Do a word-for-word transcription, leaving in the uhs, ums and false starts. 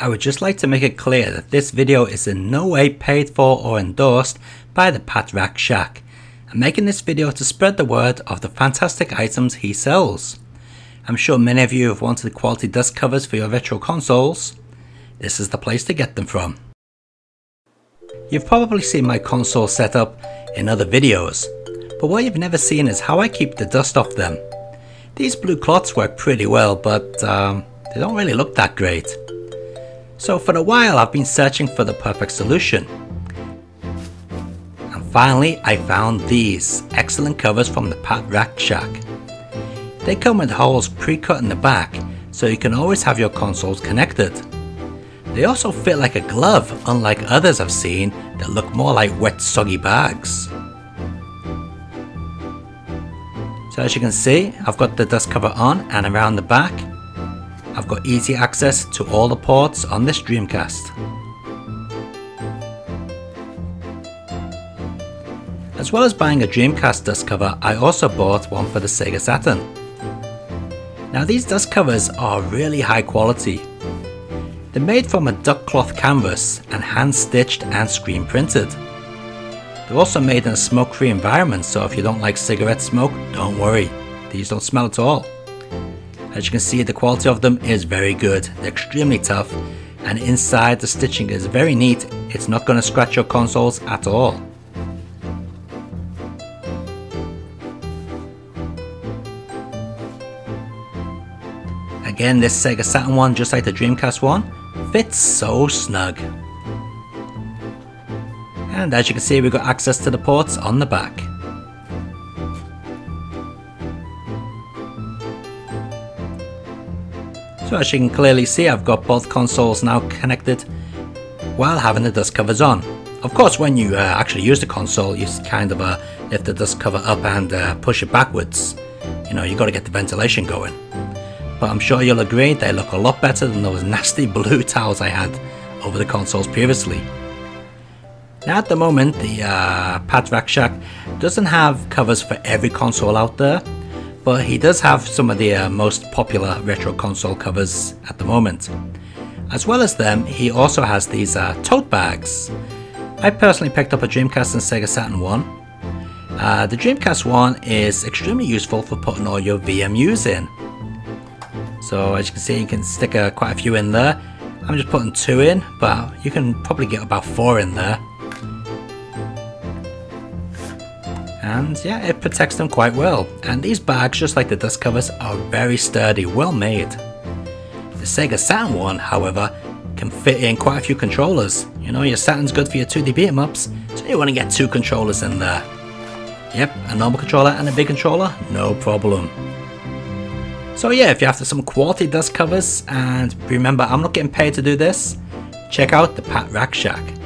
I would just like to make it clear that this video is in no way paid for or endorsed by the Pat Rat Shack. I'm making this video to spread the word of the fantastic items he sells. I'm sure many of you have wanted quality disc covers for your retro consoles. This is the place to get them from. You've probably seen my console setup in other videos, but what you've never seen is how I keep the dust off them. These blue clots work pretty well, but um, they don't really look that great. So for a while I've been searching for the perfect solution. And finally I found these excellent covers from the Pat Rat Shack. They come with holes pre-cut in the back, so you can always have your consoles connected. They also fit like a glove, unlike others I've seen that look more like wet soggy bags. So as you can see, I've got the dust cover on and around the back. I've got easy access to all the ports on this Dreamcast. As well as buying a Dreamcast dust cover, I also bought one for the Sega Saturn. Now these dust covers are really high quality. They're made from a duck cloth canvas and hand stitched and screen printed. They're also made in a smoke-free environment, so if you don't like cigarette smoke, don't worry, these don't smell at all. As you can see, the quality of them is very good. They're extremely tough, and inside the stitching is very neat. It's not going to scratch your consoles at all. Again, this Sega Saturn one, just like the Dreamcast one, fits so snug. And as you can see, we've got access to the ports on the back. So as you can clearly see, I've got both consoles now connected while having the dust covers on. Of course, when you uh, actually use the console, you kind of uh, lift the dust cover up and uh, push it backwards. You know, you got to get the ventilation going. But I'm sure you'll agree they look a lot better than those nasty blue towels I had over the consoles previously. Now at the moment, the uh, Pat Rat Shack doesn't have covers for every console out there, but he does have some of the uh, most popular retro console covers at the moment. As well as them, he also has these uh, tote bags. I personally picked up a Dreamcast and Sega Saturn one. Uh, the Dreamcast one is extremely useful for putting all your V M Us in. So as you can see, you can stick uh, quite a few in there. I'm just putting two in, but you can probably get about four in there. And yeah, it protects them quite well. And these bags, just like the dust covers, are very sturdy, well made. The Sega Saturn one, however, can fit in quite a few controllers. You know, your Saturn's good for your two D beat-em-ups, so you want to get two controllers in there. Yep, a normal controller and a big controller, no problem. So yeah, if you're after some quality dust covers, and remember I'm not getting paid to do this, check out the Pat Rat Shack.